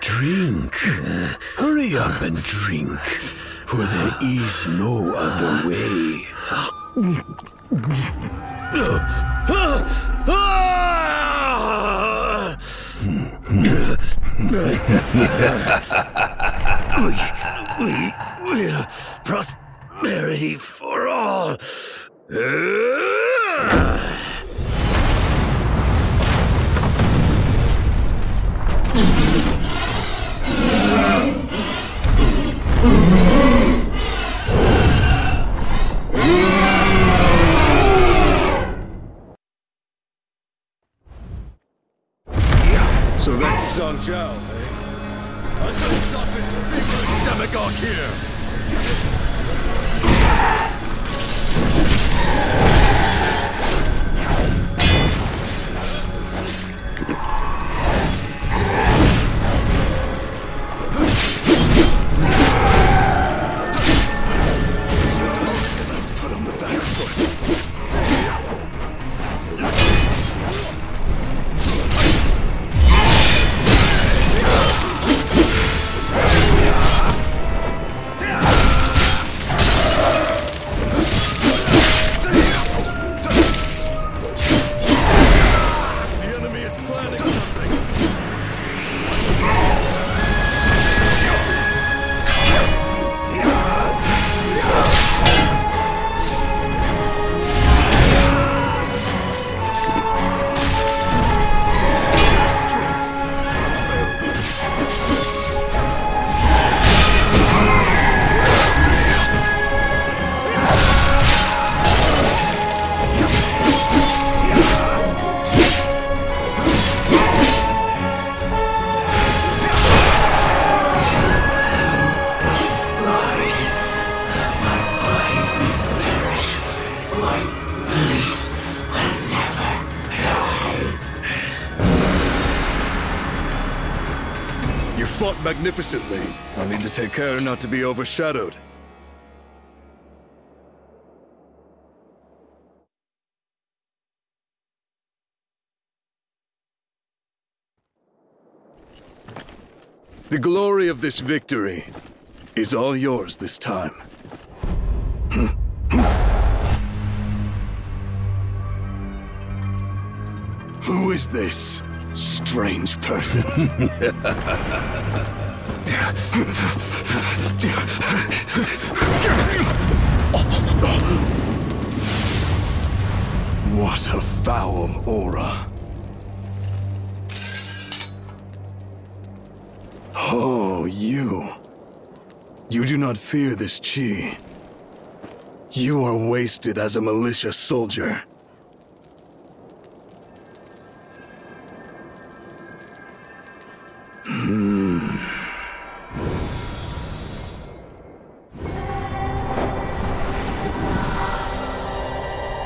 Drink. Hurry up and drink, for there is no other way. Prosperity for all. So that's Zhang Jiao, eh? I shall stop this vigorous demagogue here! Put on the back foot. Magnificently. I need to take care not to be overshadowed. The glory of this victory is all yours this time. Who is this strange person? What a foul aura. Oh, you. You do not fear this Qi. You are wasted as a militia soldier.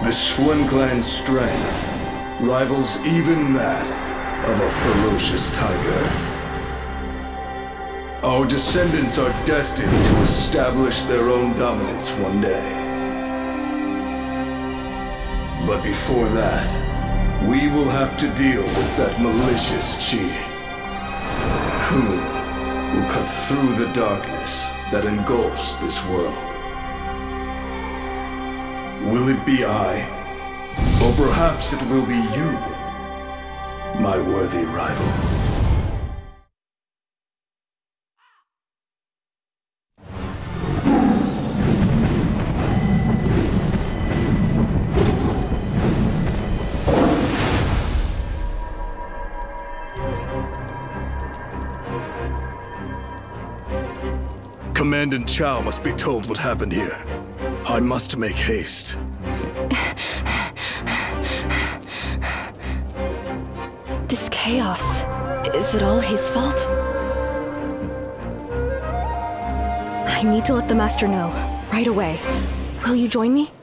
The Xuan clan's strength rivals even that of a ferocious tiger. Our descendants are destined to establish their own dominance one day. But before that, we will have to deal with that malicious Qi, who will cut through the darkness that engulfs this world. Will it be I, or perhaps it will be you, my worthy rival? Commandant Chow must be told what happened here. I must make haste. This chaos, is it all his fault? I need to let the master know, right away. Will you join me?